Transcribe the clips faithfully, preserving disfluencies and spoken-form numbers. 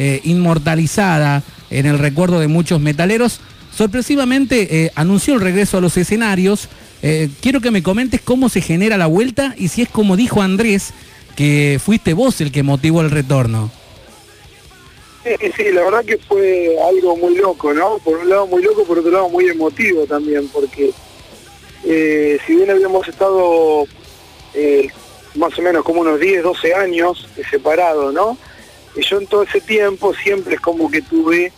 eh, inmortalizada en el recuerdo de muchos metaleros, sorpresivamente eh, anunció el regreso a los escenarios. Eh, quiero que me comentes cómo se genera la vuelta y si es como dijo Andrés, que fuiste vos el que motivó el retorno. Sí, sí, la verdad que fue algo muy loco, ¿no? Por un lado muy loco, por otro lado muy emotivo también, porque eh, si bien habíamos estado eh, más o menos como unos diez, doce años separados, ¿no? Y yo en todo ese tiempo siempre es como que tuve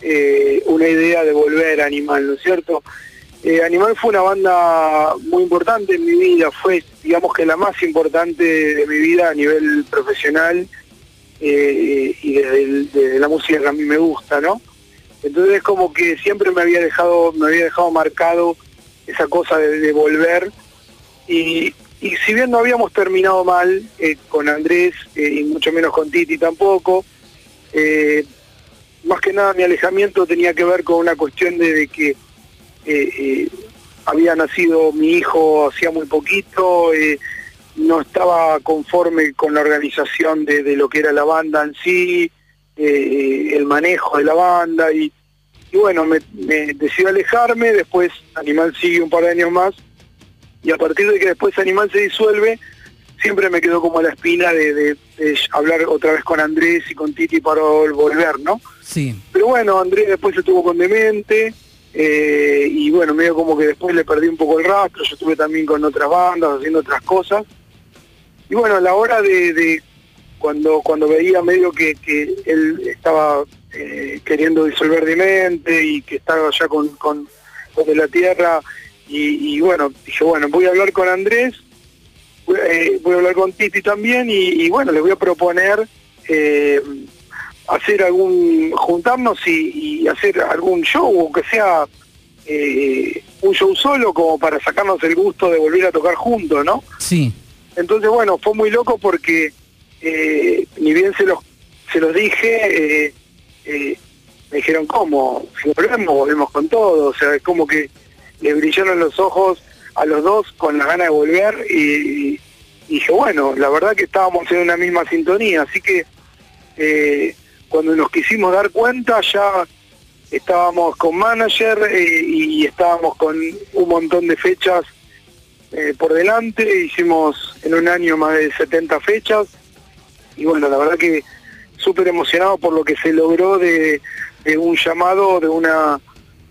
eh, una idea de volver a Animal, ¿no es cierto? Eh, Animal fue una banda muy importante en mi vida, fue digamos que la más importante de mi vida a nivel profesional. Eh, y desde, el, desde la música que a mí me gusta, ¿no? Entonces como que siempre me había dejado, me había dejado marcado esa cosa de, de volver, y, y si bien no habíamos terminado mal eh, con Andrés, eh, y mucho menos con Titi tampoco, eh, más que nada mi alejamiento tenía que ver con una cuestión de, de que eh, eh, había nacido mi hijo hacía muy poquito, eh, no estaba conforme con la organización de, de lo que era la banda en sí, eh, el manejo de la banda, y, y bueno, me, me decidí alejarme. Después Animal sigue un par de años más, y a partir de que después Animal se disuelve, siempre me quedó como la espina de, de, de hablar otra vez con Andrés y con Titi para volver, ¿no? Sí. Pero bueno, Andrés después se tuvo con Demente, eh, y bueno, medio como que después le perdí un poco el rastro, yo estuve también con otras bandas, haciendo otras cosas. Y bueno, a la hora de, de cuando cuando veía medio que, que él estaba eh, queriendo disolver Demente y que estaba ya con, con, con de la Tierra, y, y bueno, dije, bueno, voy a hablar con Andrés, voy, eh, voy a hablar con Titi también, y, y bueno, les voy a proponer eh, hacer algún, juntarnos y, y hacer algún show, aunque sea eh, un show solo, como para sacarnos el gusto de volver a tocar juntos, ¿no? Sí. Entonces, bueno, fue muy loco porque eh, ni bien se los, se los dije, eh, eh, me dijeron, ¿cómo? Si volvemos, volvemos con todo. O sea, es como que le brillaron los ojos a los dos con la gana de volver, y, y dije, bueno, la verdad que estábamos en una misma sintonía. Así que eh, cuando nos quisimos dar cuenta, ya estábamos con manager eh, y estábamos con un montón de fechas Eh, por delante. Hicimos en un año más de setenta fechas, y bueno, la verdad que súper emocionado por lo que se logró de, de un llamado, de una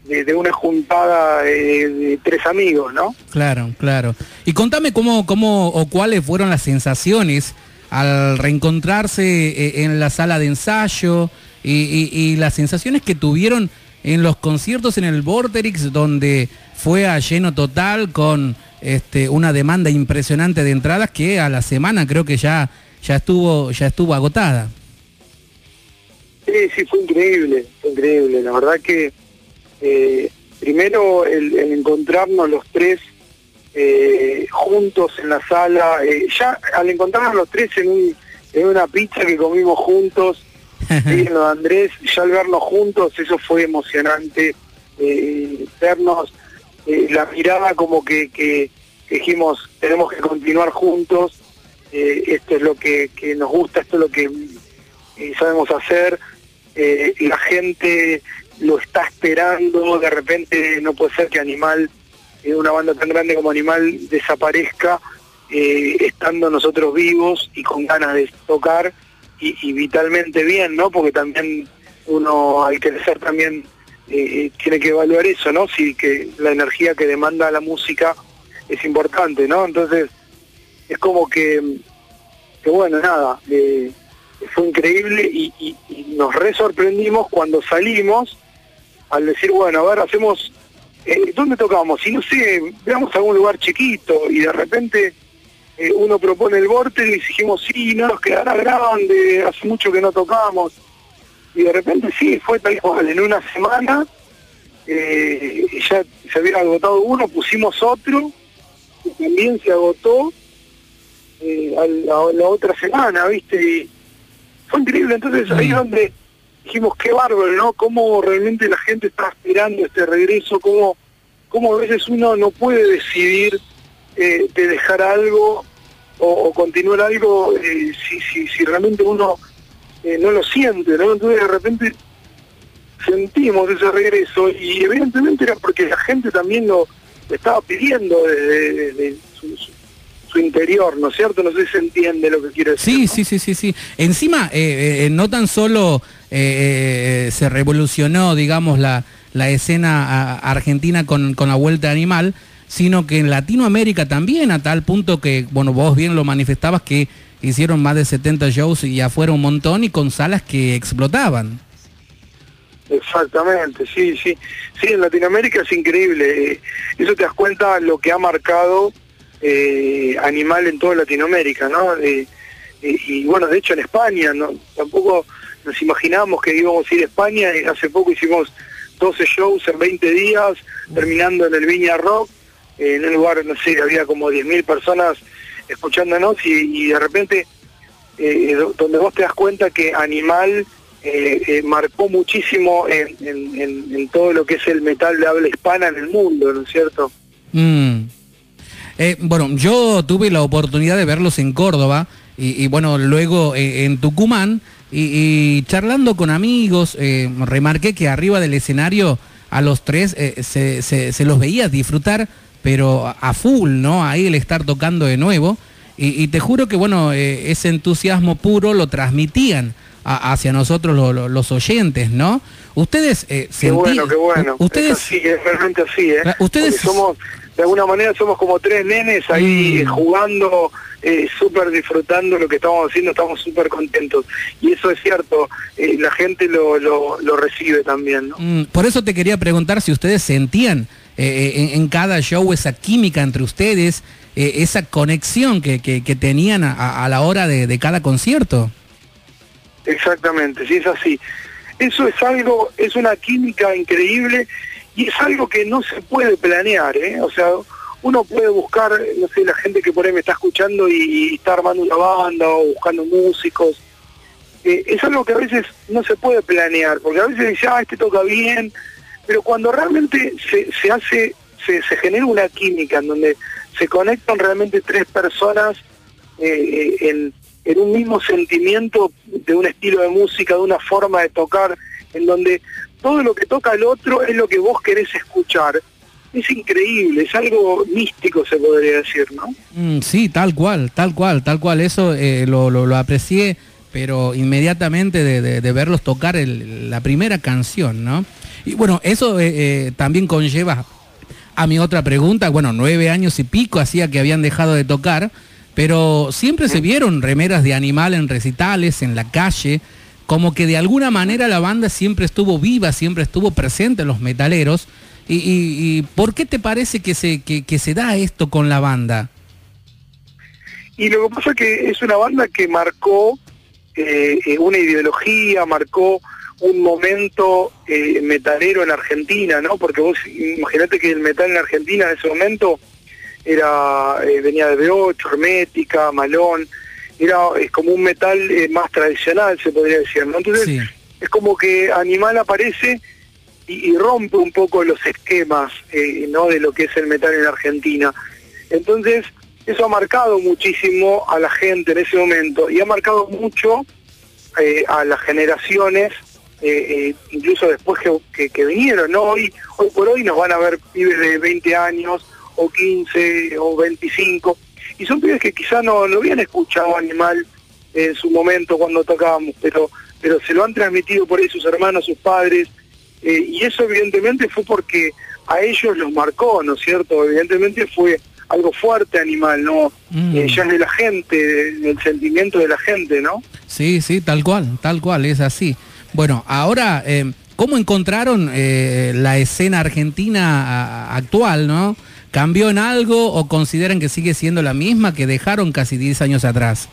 de, de una juntada de, de tres amigos, ¿no? Claro, claro. Y contame cómo, cómo o cuáles fueron las sensaciones al reencontrarse en la sala de ensayo, y, y, y las sensaciones que tuvieron en los conciertos en el Vorterix, donde fue a lleno total con este, una demanda impresionante de entradas que a la semana creo que ya ya estuvo ya estuvo agotada. Sí, sí, fue increíble, fue increíble. La verdad que eh, primero el, el encontrarnos los tres eh, juntos en la sala, eh, ya al encontrarnos los tres en, un, en una pizza que comimos juntos, y lo de Andrés, ya al vernos juntos, eso fue emocionante, eh, vernos, eh, la mirada como que, que, que dijimos, tenemos que continuar juntos, eh, esto es lo que, que nos gusta, esto es lo que eh, sabemos hacer, eh, la gente lo está esperando, de repente no puede ser que Animal, eh, una banda tan grande como Animal, desaparezca, eh, estando nosotros vivos y con ganas de tocar, Y, y vitalmente bien, ¿no? Porque también uno al crecer también eh, tiene que evaluar eso, ¿no? Si que la energía que demanda la música es importante, ¿no? Entonces es como que, que bueno, nada, eh, fue increíble, y, y, y nos re sorprendimos cuando salimos al decir, bueno, a ver, hacemos, eh, ¿dónde tocamos? Y no sé, veamos algún lugar chiquito, y de repente uno propone el Vorterix, y dijimos, sí, no nos quedará grande, hace mucho que no tocamos. Y de repente sí, fue tal cual, en una semana eh, ya se había agotado uno, pusimos otro, y también se agotó eh, a la, a la otra semana, ¿viste? Y fue increíble. Entonces ahí es donde dijimos, qué bárbaro, ¿no? Cómo realmente la gente está esperando este regreso, cómo, cómo a veces uno no puede decidir Eh, de dejar algo o, o continuar algo eh, si, si, si realmente uno eh, no lo siente, ¿no? Entonces de repente sentimos ese regreso y evidentemente era porque la gente también lo estaba pidiendo desde de, de, de su, su, su interior, ¿no es cierto? No sé si se entiende lo que quiero decir. Sí, ¿no? sí, sí, sí, sí. Encima, eh, eh, no tan solo eh, eh, se revolucionó, digamos, la, la escena argentina con, con la vuelta de Animal, sino que en Latinoamérica también, a tal punto que, bueno, vos bien lo manifestabas, que hicieron más de setenta shows y afuera un montón y con salas que explotaban. Exactamente, sí, sí. Sí, en Latinoamérica es increíble. Eso te das cuenta lo que ha marcado eh, Animal en toda Latinoamérica, ¿no? Eh, eh, y bueno, de hecho en España, ¿no? Tampoco nos imaginábamos que íbamos a ir a España. Hace poco hicimos doce shows en veinte días, terminando en el Viña Rock, en un lugar, no sé, había como diez mil personas escuchándonos y, y de repente, eh, donde vos te das cuenta que Animal... Eh, eh, marcó muchísimo en, en, en, en todo lo que es el metal de habla hispana en el mundo, ¿no es cierto? Mm. Eh, bueno, yo tuve la oportunidad de verlos en Córdoba y, y bueno, luego eh, en Tucumán y, y charlando con amigos, eh, remarqué que arriba del escenario a los tres eh, se, se, se los veía disfrutar, pero a full, ¿no? Ahí el estar tocando de nuevo y, y te juro que bueno, eh, ese entusiasmo puro lo transmitían hacia nosotros lo, lo, los oyentes, ¿no? Ustedes eh, qué sentí... bueno, qué bueno. Ustedes sí, es realmente así, ¿eh? Ustedes porque somos de alguna manera somos como tres nenes ahí mm. jugando, eh, súper disfrutando lo que estamos haciendo, estamos súper contentos y eso es cierto, eh, la gente lo, lo, lo recibe también, ¿no? Mm, por eso te quería preguntar si ustedes sentían eh, en, en cada show esa química entre ustedes, eh, esa conexión que, que, que tenían a, a la hora de, de cada concierto. Exactamente, sí, es así. Eso es algo, es una química increíble y es algo que no se puede planear, ¿eh? O sea, uno puede buscar, no sé, la gente que por ahí me está escuchando y, y está armando una banda o buscando músicos. Eh, es algo que a veces no se puede planear, porque a veces dice, ah, este toca bien, pero cuando realmente se, se hace, se, se genera una química en donde se conectan realmente tres personas eh, en... en un mismo sentimiento de un estilo de música, de una forma de tocar, en donde todo lo que toca el otro es lo que vos querés escuchar. Es increíble, es algo místico se podría decir, ¿no? Mm, sí, tal cual, tal cual, tal cual. Eso eh, lo, lo, lo aprecié, pero inmediatamente de, de, de verlos tocar el, la primera canción, ¿no? Y bueno, eso eh, eh, también conlleva a mi otra pregunta. Bueno, nueve años y pico hacía que habían dejado de tocar, pero siempre se vieron remeras de Animal en recitales, en la calle, como que de alguna manera la banda siempre estuvo viva, siempre estuvo presente en los metaleros. ¿Y, y, y por qué te parece que se, que, que se da esto con la banda? Y lo que pasa es que es una banda que marcó eh, una ideología, marcó un momento eh, metalero en Argentina, ¿no? Porque vos imaginate que el metal en Argentina en ese momento... era eh, venía de B ocho, Hermética, Malón, era es como un metal eh, más tradicional, se podría decir, ¿no? Entonces sí, es como que Animal aparece y, y rompe un poco los esquemas, eh, ¿no? De lo que es el metal en Argentina. Entonces, eso ha marcado muchísimo a la gente en ese momento y ha marcado mucho eh, a las generaciones, eh, eh, incluso después que, que, que vinieron, ¿no? Hoy, hoy por hoy nos van a ver pibes de veinte años, o quince, o veinticinco, y son pibes que quizá no, no habían escuchado Animal en su momento cuando tocábamos, pero pero se lo han transmitido por ahí sus hermanos, sus padres, eh, y eso evidentemente fue porque a ellos los marcó, ¿no es cierto? Evidentemente fue algo fuerte Animal, ¿no? Mm. Eh, ya es de la gente, del sentimiento de la gente, ¿no? Sí, sí, tal cual, tal cual, es así. Bueno, ahora, eh, ¿cómo encontraron eh, la escena argentina actual, ¿no? ¿Cambió en algo o consideran que sigue siendo la misma que dejaron casi diez años atrás?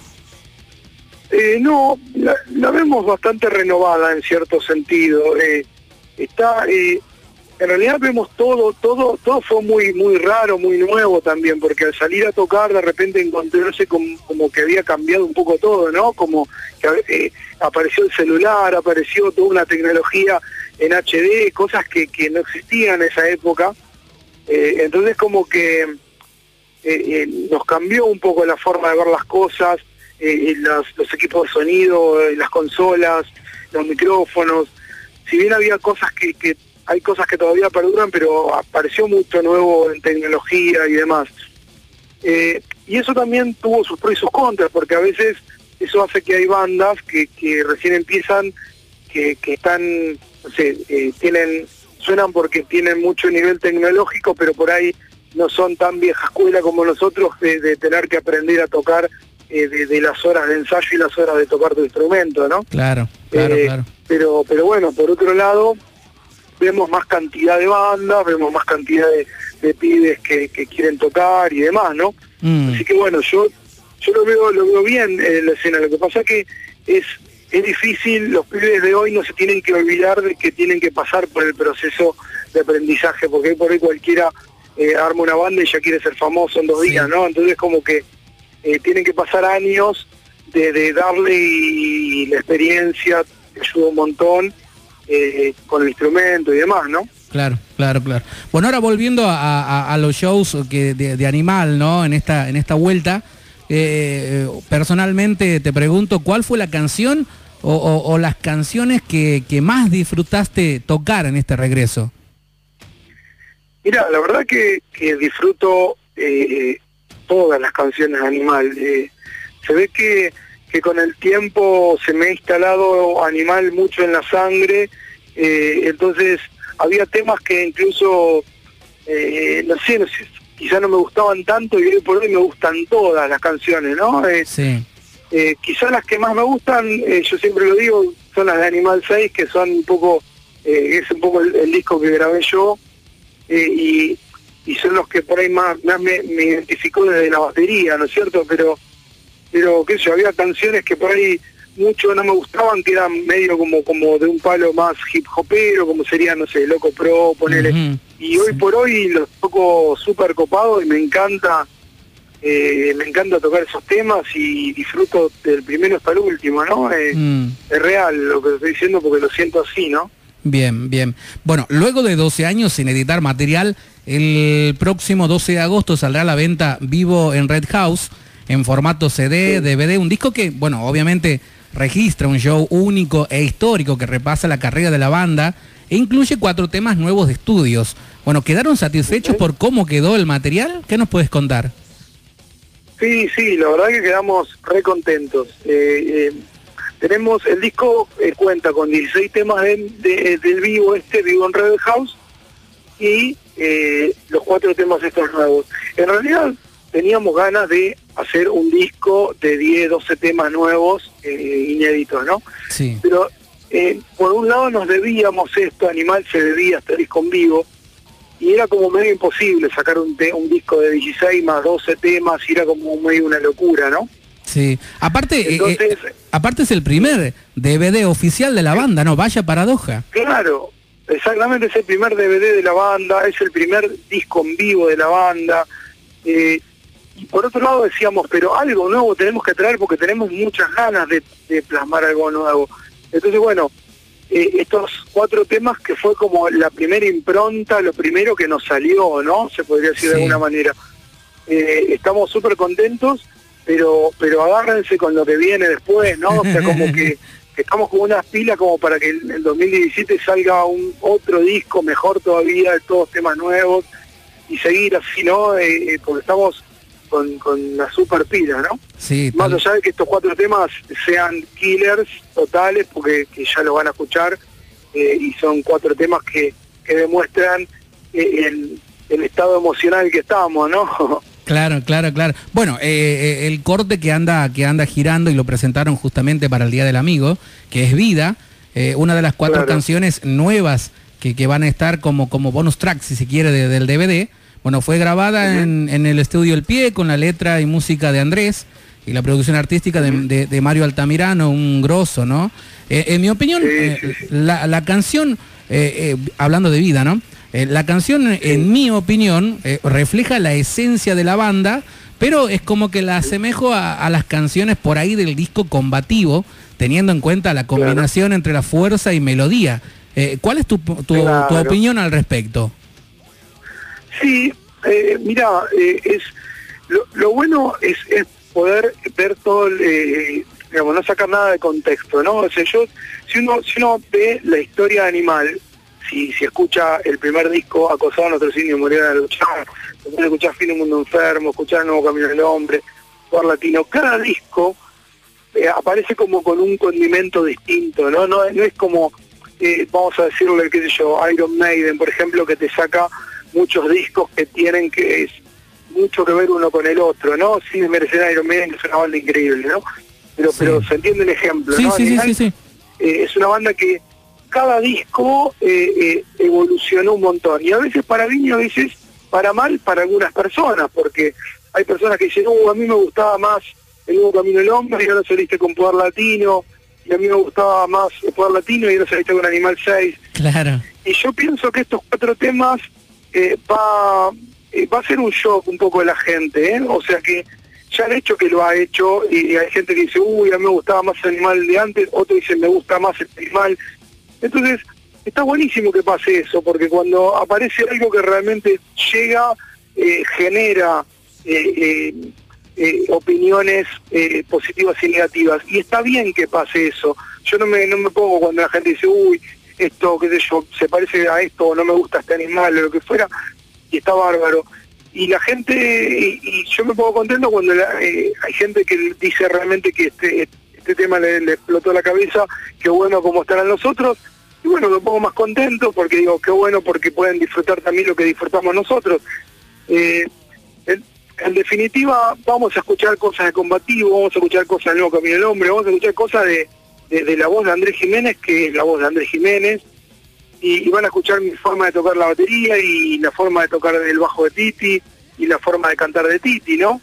Eh, no, la, la vemos bastante renovada en cierto sentido. Eh, está, eh, en realidad vemos todo, todo, todo fue muy, muy raro, muy nuevo también, porque al salir a tocar de repente encontrarse con, como que había cambiado un poco todo, ¿no? Como que eh, apareció el celular, apareció toda una tecnología en H D, cosas que, que no existían en esa época. Eh, entonces como que eh, eh, nos cambió un poco la forma de ver las cosas, eh, las, los equipos de sonido, eh, las consolas, los micrófonos. Si bien había cosas que, que hay cosas que todavía perduran, pero apareció mucho nuevo en tecnología y demás. Eh, y eso también tuvo sus pros y sus contras, porque a veces eso hace que hay bandas que, que recién empiezan, que, que están, no sé, eh, tienen, suenan porque tienen mucho nivel tecnológico, pero por ahí no son tan vieja escuela como nosotros de, de tener que aprender a tocar eh, de, de las horas de ensayo y las horas de tocar tu instrumento, ¿no? Claro, claro, eh, claro. Pero, pero bueno, por otro lado, vemos más cantidad de bandas, vemos más cantidad de, de pibes que, que quieren tocar y demás, ¿no? Mm. Así que bueno, yo yo lo veo lo veo bien en la escena. Lo que pasa que es es difícil, los pibes de hoy no se tienen que olvidar de que tienen que pasar por el proceso de aprendizaje, porque por ahí cualquiera eh, arma una banda y ya quiere ser famoso en dos sí. días, ¿no? Entonces como que eh, tienen que pasar años de, de darle y, y la experiencia te ayuda un montón. Eh, con el instrumento y demás, ¿no? Claro, claro, claro. Bueno, ahora volviendo a, a, a los shows que de, de Animal, ¿no? En esta, en esta vuelta, eh, personalmente te pregunto, ¿cuál fue la canción o, o, o las canciones que, que más disfrutaste tocar en este regreso? Mira, la verdad que, que disfruto eh, todas las canciones de Animal. Eh, se ve que que con el tiempo se me ha instalado Animal mucho en la sangre, eh, entonces había temas que incluso, eh, no sé, no sé quizás no me gustaban tanto y hoy por hoy me gustan todas las canciones, ¿no? Eh, sí. eh, quizás las que más me gustan, eh, yo siempre lo digo, son las de Animal seis, que son un poco, eh, es un poco el, el disco que grabé yo, eh, y, y son los que por ahí más, más me, me identificó desde la batería, ¿no es cierto? Pero... pero qué sé yo, había canciones que por ahí mucho no me gustaban, que eran medio como como de un palo más hip hopero, como sería, no sé, Loco Pro, ponele. Uh-huh. Y hoy sí. por hoy los toco súper copado y me encanta, eh, me encanta tocar esos temas y disfruto del primero hasta el último, ¿no? Es, mm. es real lo que estoy diciendo porque lo siento así, ¿no? Bien, bien. Bueno, luego de doce años sin editar material, el próximo doce de agosto saldrá a la venta vivo en Red House, en formato C D, D V D, un disco que, bueno, obviamente registra un show único e histórico que repasa la carrera de la banda e incluye cuatro temas nuevos de estudios. Bueno, ¿quedaron satisfechos por cómo quedó el material? ¿Qué nos puedes contar? Sí, sí, la verdad que quedamos re contentos. Eh, eh, tenemos, el disco eh, cuenta con dieciséis temas de, de, del vivo este, vivo en Red House, y eh, los cuatro temas estos nuevos. En realidad teníamos ganas de hacer un disco de diez, doce temas nuevos, eh, inéditos, ¿no? Sí. Pero, eh, por un lado nos debíamos esto, Animal se debía este disco en vivo, y era como medio imposible sacar un, te un disco de dieciséis más doce temas, y era como medio una locura, ¿no? Sí, aparte, Entonces, eh, aparte es el primer D V D oficial de la banda, ¿no? Vaya paradoja. Claro, exactamente, es el primer D V D de la banda, es el primer disco en vivo de la banda, eh... y por otro lado decíamos, pero algo nuevo tenemos que traer porque tenemos muchas ganas de, de plasmar algo nuevo. Entonces, bueno, eh, estos cuatro temas que fue como la primera impronta, lo primero que nos salió, ¿no? Se podría decir sí. de alguna manera. Eh, estamos súper contentos, pero pero agárrense con lo que viene después, ¿no? O sea, como que estamos con unas pilas como para que en el dos mil diecisiete salga un otro disco mejor todavía, de todos temas nuevos, y seguir así, ¿no? Eh, eh, porque estamos... Con, con la super pila, ¿no? Sí, más allá de que estos cuatro temas sean killers totales, porque que ya los van a escuchar, eh, y son cuatro temas que, que demuestran eh, el, el estado emocional que estamos, ¿no? Claro, claro, claro. Bueno, eh, eh, el corte que anda, que anda girando y lo presentaron justamente para el Día del Amigo, que es Vida, eh, una de las cuatro claro. canciones nuevas que, que van a estar como, como bonus track, si se quiere, de, del D V D. Bueno, fue grabada en, en el estudio El Pie, con la letra y música de Andrés y la producción artística de, de, de Mario Altamirano, un grosso, ¿no? Eh, en mi opinión, eh, la, la canción, eh, eh, hablando de Vida, ¿no? Eh, la canción, en mi opinión, eh, refleja la esencia de la banda, pero es como que la asemejo a, a las canciones por ahí del disco Combativo, teniendo en cuenta la combinación entre la fuerza y melodía. Eh, ¿cuál es tu, tu, tu opinión al respecto? Sí, eh, mirá, eh, es, lo, lo bueno es, es poder ver todo el, eh, digamos, no sacar nada de contexto, ¿no? O sea, yo, si uno, si uno ve la historia de Animal, si, si escucha el primer disco, Acosado a nuestros indios, Morirán a luchar, escuchar Fin un mundo enfermo, escuchar El nuevo camino del hombre, jugar latino, cada disco eh, aparece como con un condimento distinto, ¿no? No, no es como, eh, vamos a decirle, qué sé yo, Iron Maiden, por ejemplo, que te saca muchos discos que tienen que es, mucho que ver uno con el otro, ¿no? Sí, merecer Iron Maiden, que es una banda increíble, ¿no? Pero, sí. pero se entiende el ejemplo, sí, ¿no? Sí, Animal, sí, sí, sí. Eh, es una banda que cada disco eh, eh, evolucionó un montón, y a veces para bien y a veces para mal para algunas personas, porque hay personas que dicen, oh, a mí me gustaba más El nuevo camino del hombre y ahora saliste con Poder Latino, y a mí me gustaba más el Poder Latino y ahora saliste con Animal seis. Claro. Y yo pienso que estos cuatro temas eh, va, eh, va a ser un shock un poco de la gente, ¿eh? O sea que ya el hecho que lo ha hecho, y, y hay gente que dice, uy, a mí me gustaba más el Animal de antes, otro dice, me gusta más el Animal. Entonces, está buenísimo que pase eso, porque cuando aparece algo que realmente llega, eh, genera eh, eh, eh, opiniones eh, positivas y negativas. Y está bien que pase eso. Yo no me, no me pongo cuando la gente dice, uy, esto, qué sé yo, se parece a esto, o no me gusta este animal, o lo que fuera, y está bárbaro. Y la gente, y, y yo me pongo contento cuando la, eh, hay gente que dice realmente que este, este tema le, le explotó la cabeza, qué bueno como estarán los otros, y bueno, me pongo más contento porque digo, qué bueno porque pueden disfrutar también lo que disfrutamos nosotros. Eh, en, en definitiva, vamos a escuchar cosas de Combativo, vamos a escuchar cosas del Nuevo Camino del Hombre, vamos a escuchar cosas de, de, de la voz de Andrés Jiménez, que es la voz de Andrés Jiménez, y, y van a escuchar mi forma de tocar la batería y la forma de tocar el bajo de Titi y la forma de cantar de Titi, ¿no?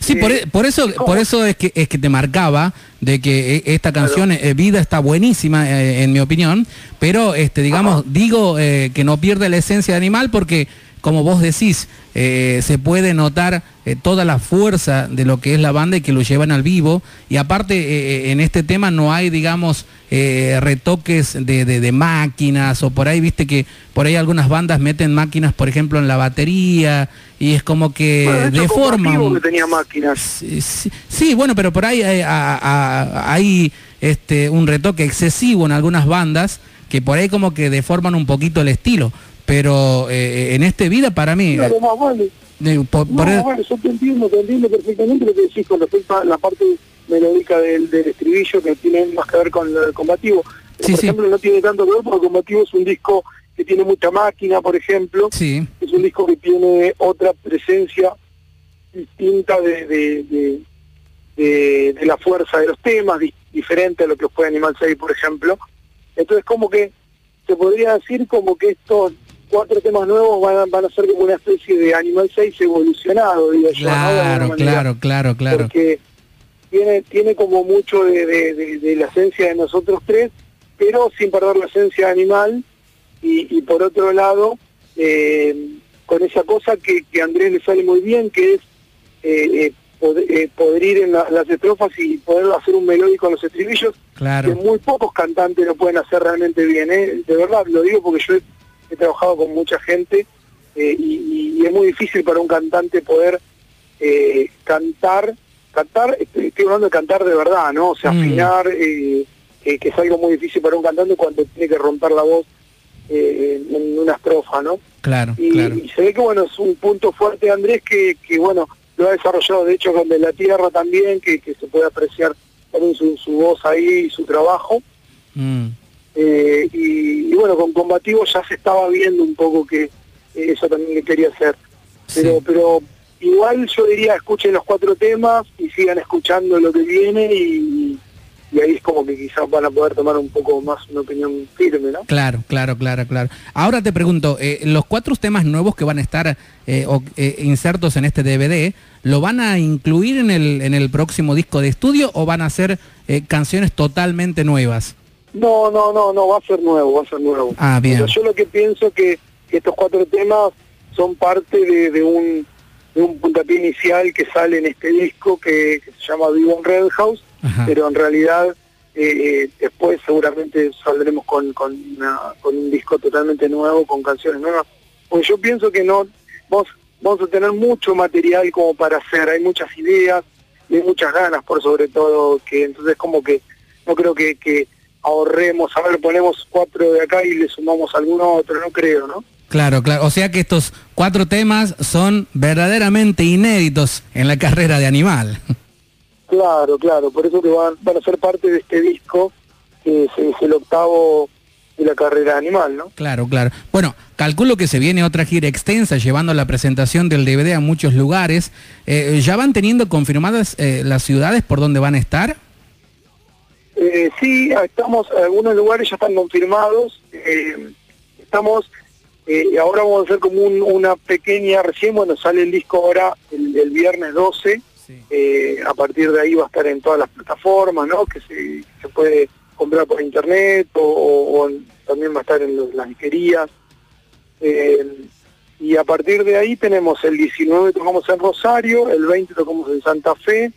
Sí, eh, por, por eso ¿cómo? por eso es que es que te marcaba de que esta canción, claro. eh, Vida, está buenísima, eh, en mi opinión, pero este digamos, Ajá. digo eh, que no pierde la esencia de Animal porque, como vos decís, eh, se puede notar eh, toda la fuerza de lo que es la banda y que lo llevan al vivo, y aparte eh, en este tema no hay, digamos, eh, retoques de, de, de máquinas, o por ahí, viste que por ahí algunas bandas meten máquinas, por ejemplo, en la batería, y es como que bueno, de deforman... Que tenía máquinas. Sí, sí, sí, bueno, pero por ahí hay, a, a, hay este, un retoque excesivo en algunas bandas que por ahí como que deforman un poquito el estilo. Pero eh, en este Vida, para mí... Claro, más vale. Eh, por, no, por... Más vale, yo te entiendo, te entiendo perfectamente lo que decís con respecto a la parte melódica del, del estribillo, que tiene más que ver con el Combativo. Sí, por sí. ejemplo, no tiene tanto que ver, porque Combativo es un disco que tiene mucha máquina, por ejemplo. Sí. Es un disco que tiene otra presencia distinta de, de, de, de, de la fuerza de los temas, di, diferente a lo que fue Animal seis, por ejemplo. Entonces, como que se podría decir como que estos cuatro temas nuevos van, van a ser como una especie de Animal seis evolucionado, digo yo. Claro, ¿no? claro, claro, claro. Porque tiene, tiene como mucho de, de, de, de la esencia de nosotros tres, pero sin perder la esencia animal, y, y por otro lado, eh, con esa cosa que, que a Andrés le sale muy bien, que es eh, eh, pod, eh, poder ir en la, las estrofas y poder hacer un melódico en los estribillos, claro. que muy pocos cantantes lo pueden hacer realmente bien, ¿eh? De verdad, lo digo porque yo... he trabajado con mucha gente eh, y, y es muy difícil para un cantante poder eh, cantar, cantar, estoy, estoy hablando de cantar de verdad, ¿no? O sea, mm. afinar, eh, eh, que es algo muy difícil para un cantante cuando tiene que romper la voz eh, en una estrofa, ¿no? Claro, y, claro. Y se ve que, bueno, es un punto fuerte de Andrés que, que bueno, lo ha desarrollado, de hecho, con De la Tierra también, que, que se puede apreciar también su, su voz ahí y su trabajo. Mm. Eh, y, y bueno, con Combativo ya se estaba viendo un poco que eh, eso también le quería hacer, pero, sí. pero igual yo diría, escuchen los cuatro temas y sigan escuchando lo que viene, y, y ahí es como que quizás van a poder tomar un poco más una opinión firme, ¿no? Claro, claro, claro, claro. Ahora te pregunto, eh, los cuatro temas nuevos que van a estar eh, o, eh, insertos en este D V D, ¿lo van a incluir en el, en el próximo disco de estudio o van a ser eh, canciones totalmente nuevas? No, no, no, no, va a ser nuevo, va a ser nuevo. Ah, bien. Pero yo lo que pienso que, que estos cuatro temas son parte de, de, un, de un puntapié inicial que sale en este disco que, que se llama Vivo en Red House, Ajá. pero en realidad eh, después seguramente saldremos con, con, una, con un disco totalmente nuevo, con canciones nuevas. Porque yo pienso que no, vamos, vamos a tener mucho material como para hacer, hay muchas ideas, y muchas ganas por sobre todo, que entonces como que no creo que, que ahorremos, a ver, ponemos cuatro de acá y le sumamos alguno otro, no creo, ¿no? Claro, claro, o sea que estos cuatro temas son verdaderamente inéditos en la carrera de Animal. Claro, claro, por eso que van, van a ser parte de este disco, que es, es el octavo de la carrera Animal, ¿no? Claro, claro. Bueno, calculo que se viene otra gira extensa llevando la presentación del D V D a muchos lugares. Eh, ¿Ya van teniendo confirmadas eh, las ciudades por donde van a estar? Eh, sí, estamos, algunos lugares ya están confirmados. Eh, estamos, eh, ahora vamos a hacer como un, una pequeña, recién, bueno, sale el disco ahora el, el viernes doce. Sí. Eh, a partir de ahí va a estar en todas las plataformas, ¿no? Que se, que se puede comprar por internet o, o, o también va a estar en los, las disquerías. Eh, y a partir de ahí tenemos el diecinueve tocamos en Rosario, el veinte tocamos en Santa Fe,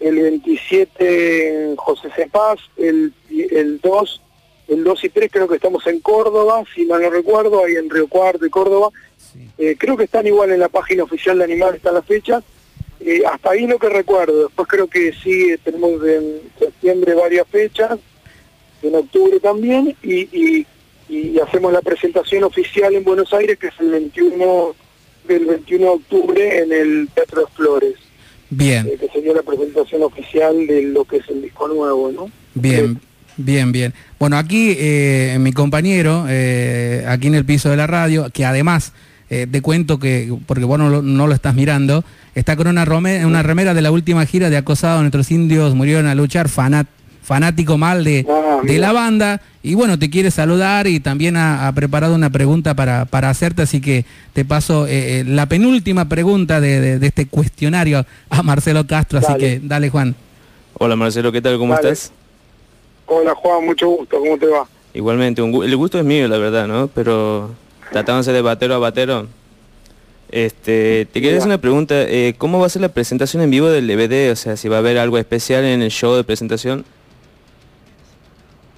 el veintisiete en José C. Paz, el, el dos, el dos y tres creo que estamos en Córdoba, si mal no recuerdo, ahí en Río Cuarto y Córdoba. Sí. Eh, creo que están igual en la página oficial de Animal, están las fechas. Eh, hasta ahí lo que recuerdo, después creo que sí, tenemos en septiembre varias fechas, en octubre también, y, y, y hacemos la presentación oficial en Buenos Aires, que es el veintiuno, el veintiuno de octubre en el Teatro de Flores. Bien. Eh, que sería la presentación oficial de lo que es el disco nuevo, ¿no? Bien. Eh, Bien, bien. Bueno, aquí eh, mi compañero, eh, aquí en el piso de la radio, que además... Eh, te cuento que, porque vos no lo, no lo estás mirando, está con una, rome, una remera de la última gira de Acosados Nuestros Indios Murieron a Luchar, fanat, fanático mal de, ah, de la banda, y bueno, te quiere saludar y también ha, ha preparado una pregunta para, para hacerte, así que te paso eh, la penúltima pregunta de, de, de este cuestionario a Marcelo Castro, dale. Así que dale, Juan. Hola Marcelo, ¿qué tal? ¿Cómo dale. estás? Hola Juan, mucho gusto, ¿cómo te va? Igualmente, un, el gusto es mío, la verdad, ¿no? Pero... tratándose de batero a batero, este, te quería hacer una pregunta, eh, ¿cómo va a ser la presentación en vivo del D V D? O sea, si va a haber algo especial en el show de presentación.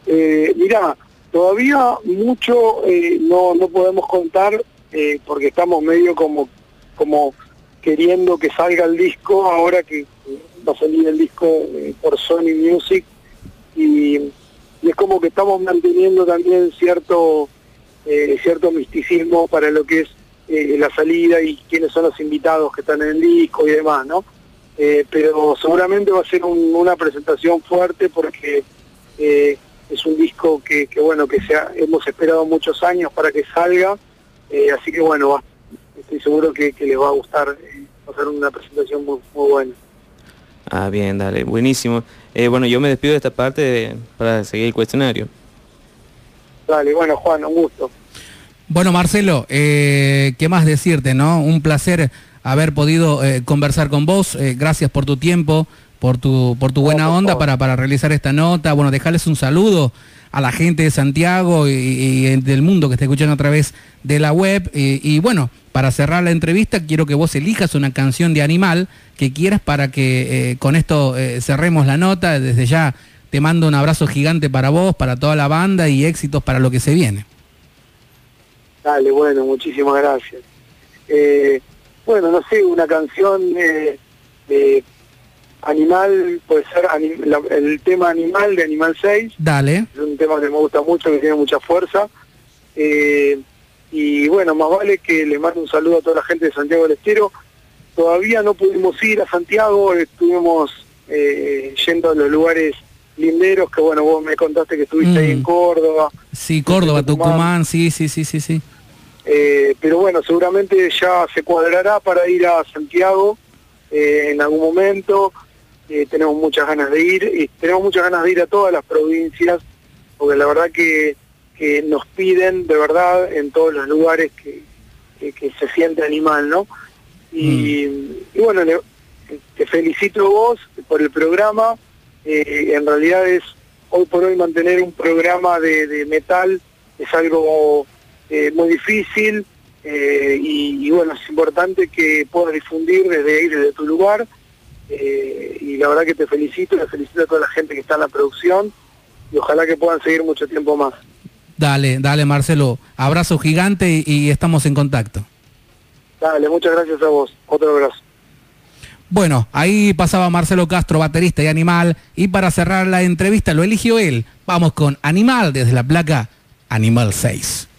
Eh, mirá, todavía mucho eh, no, no podemos contar, eh, porque estamos medio como, como queriendo que salga el disco, ahora que va a salir el disco eh, por Sony Music, y, y es como que estamos manteniendo también cierto... Eh, cierto misticismo para lo que es eh, la salida y quiénes son los invitados que están en el disco y demás, ¿no? Eh, pero seguramente va a ser un, una presentación fuerte porque eh, es un disco que, que bueno, que se ha, hemos esperado muchos años para que salga, eh, así que bueno, va, estoy seguro que, que les va a gustar, eh, va a ser una presentación muy, muy buena. Ah, bien, dale, buenísimo. Eh, bueno, yo me despido de esta parte de, para seguir el cuestionario. Dale, bueno Juan, un gusto. Bueno Marcelo, eh, ¿qué más decirte, no? Un placer haber podido eh, conversar con vos, eh, gracias por tu tiempo, por tu por tu buena no, por onda para, para realizar esta nota. Bueno, dejarles un saludo a la gente de Santiago y, y del mundo que está escuchando a través de la web. Y, y bueno, para cerrar la entrevista quiero que vos elijas una canción de Animal que quieras para que eh, con esto eh, cerremos la nota. Desde ya te mando un abrazo gigante para vos, para toda la banda y éxitos para lo que se viene. Dale, bueno, muchísimas gracias. Eh, bueno, no sé, una canción eh, de Animal, puede ser anim, la, el tema Animal de Animal seis. Dale. Es un tema que me gusta mucho, que tiene mucha fuerza. Eh, y bueno, más vale que les mando un saludo a toda la gente de Santiago del Estero. Todavía no pudimos ir a Santiago, estuvimos eh, yendo a los lugares... linderos, que bueno, vos me contaste que estuviste mm. ahí en Córdoba. Sí, Córdoba, Tucumán. Tucumán, sí, sí, sí, sí, sí. Eh, pero bueno, seguramente ya se cuadrará para ir a Santiago eh, en algún momento. Eh, tenemos muchas ganas de ir, y tenemos muchas ganas de ir a todas las provincias, porque la verdad que, que nos piden, de verdad, en todos los lugares que, que, que se siente Animal, ¿no? Y, mm. y bueno, le, te felicito vos por el programa. Eh, en realidad es, hoy por hoy mantener un programa de, de metal es algo eh, muy difícil, eh, y, y bueno, es importante que puedas difundir desde ahí, desde tu lugar, eh, y la verdad que te felicito, le felicito a toda la gente que está en la producción, y ojalá que puedan seguir mucho tiempo más. Dale, dale Marcelo, abrazo gigante y, y estamos en contacto. Dale, muchas gracias a vos, otro abrazo. Bueno, ahí pasaba Marcelo Castro, baterista de Animal, y para cerrar la entrevista lo eligió él. Vamos con Animal desde la placa Animal seis.